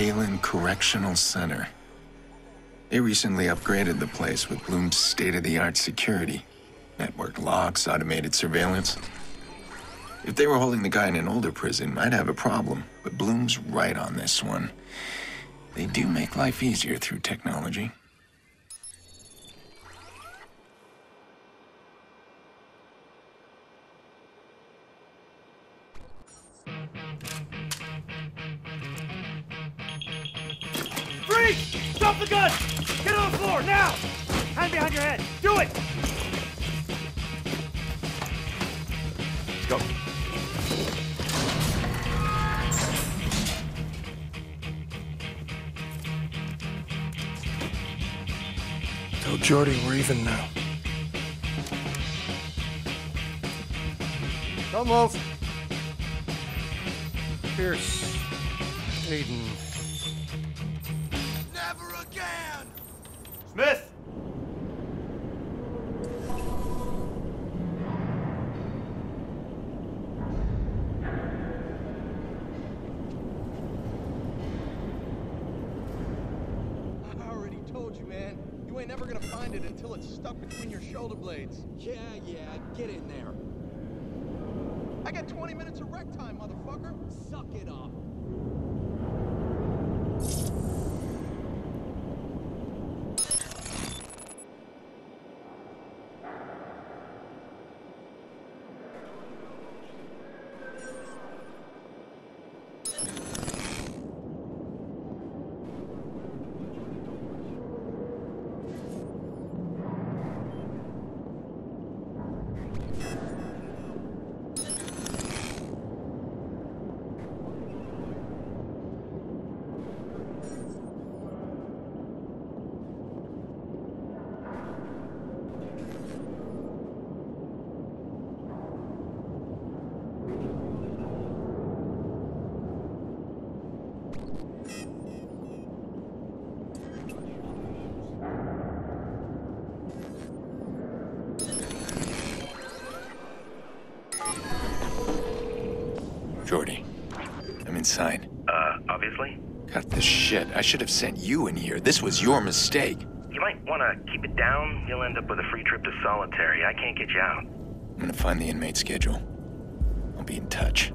Halen Correctional Center. They recently upgraded the place with Bloom's state-of-the-art security. Network locks, automated surveillance. If they were holding the guy in an older prison, I'd have a problem. But Bloom's right on this one. They do make life easier through technology. Stop the gun! Get on the floor, now! Hand behind your head, do it! Let's go. Tell Jordi we're even now. Don't move. Pierce, Aiden. Smith! I already told you, man. You ain't never gonna find it until it's stuck between your shoulder blades. Yeah, get in there. I got 20 minutes of rec time, motherfucker. Suck it up. Jordi, I'm inside. Obviously? Cut this shit. I should have sent you in here. This was your mistake. You might want to keep it down. You'll end up with a free trip to solitary. I can't get you out. I'm gonna find the inmate schedule. I'll be in touch.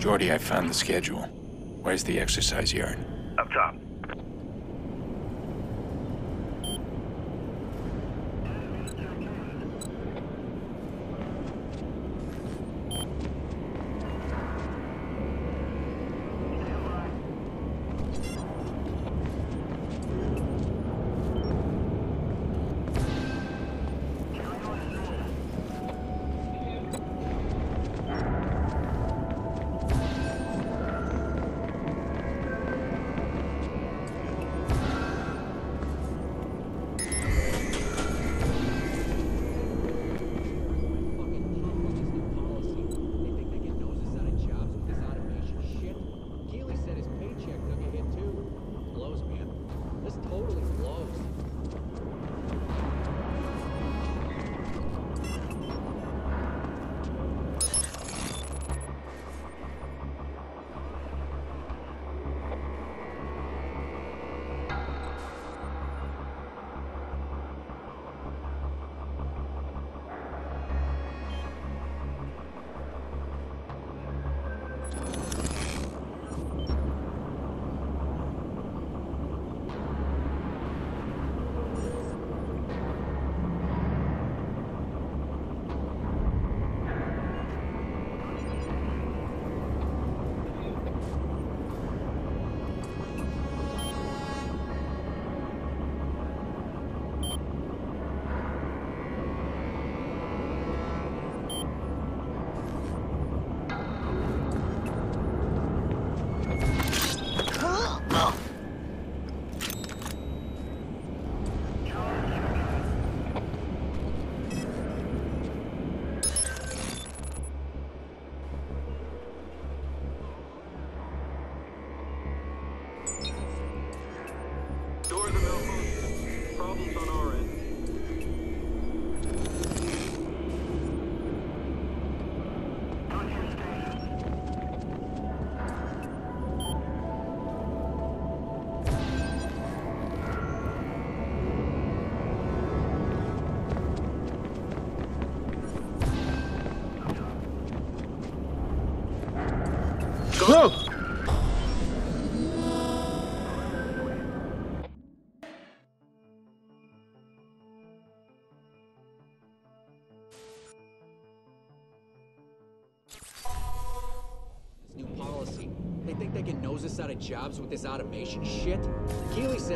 Jordi, I found the schedule. Where's the exercise yard? Up top. Look! This new policy. They think they can nose us out of jobs with this automation shit? Keely said